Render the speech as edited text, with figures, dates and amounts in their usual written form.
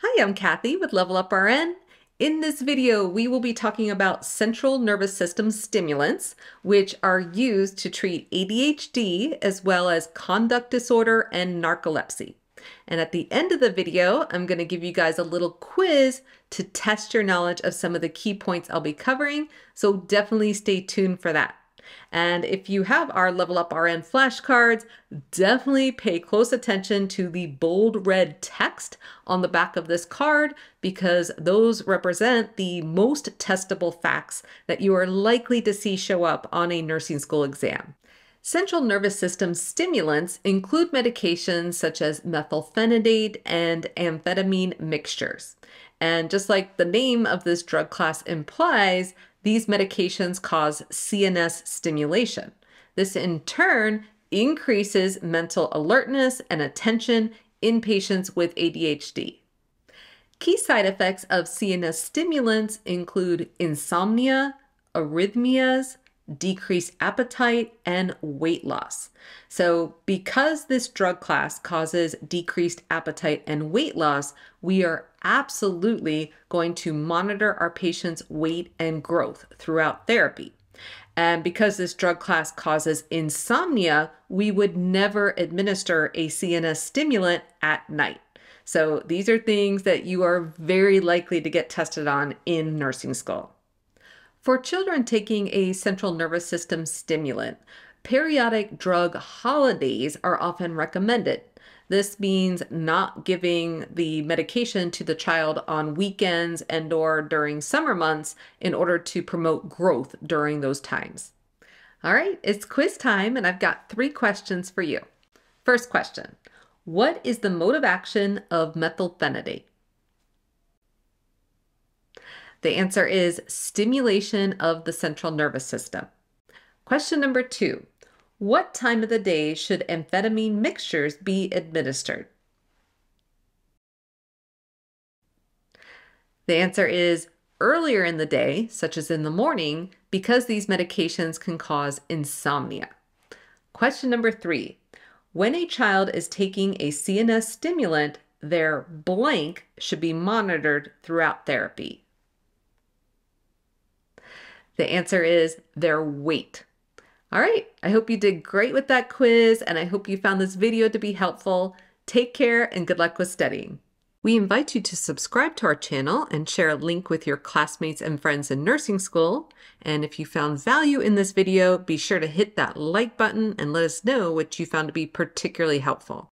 Hi, I'm Kathy with Level Up RN. In this video, we will be talking about central nervous system stimulants, which are used to treat ADHD as well as conduct disorder and narcolepsy. And at the end of the video, I'm going to give you guys a little quiz to test your knowledge of some of the key points I'll be covering. So definitely stay tuned for that. And if you have our Level Up RN flashcards, definitely pay close attention to the bold red text on the back of this card, because those represent the most testable facts that you are likely to see show up on a nursing school exam. Central nervous system stimulants include medications such as methylphenidate and amphetamine mixtures. And just like the name of this drug class implies, these medications cause CNS stimulation. This in turn increases mental alertness and attention in patients with ADHD. Key side effects of CNS stimulants include insomnia, arrhythmias, decreased appetite, and weight loss. So because this drug class causes decreased appetite and weight loss, we are absolutely going to monitor our patients' weight and growth throughout therapy. And because this drug class causes insomnia, we would never administer a CNS stimulant at night. So these are things that you are very likely to get tested on in nursing school. For children taking a central nervous system stimulant, periodic drug holidays are often recommended. This means not giving the medication to the child on weekends and/or during summer months in order to promote growth during those times. All right, it's quiz time, and I've got three questions for you. First question, what is the mode of action of methylphenidate? The answer is stimulation of the central nervous system. Question number two, what time of the day should amphetamine mixtures be administered? The answer is earlier in the day, such as in the morning, because these medications can cause insomnia. Question number three, when a child is taking a CNS stimulant, their blank should be monitored throughout therapy. The answer is their weight. All right, I hope you did great with that quiz, and I hope you found this video to be helpful. Take care and good luck with studying. We invite you to subscribe to our channel and share a link with your classmates and friends in nursing school. And if you found value in this video, be sure to hit that like button and let us know what you found to be particularly helpful.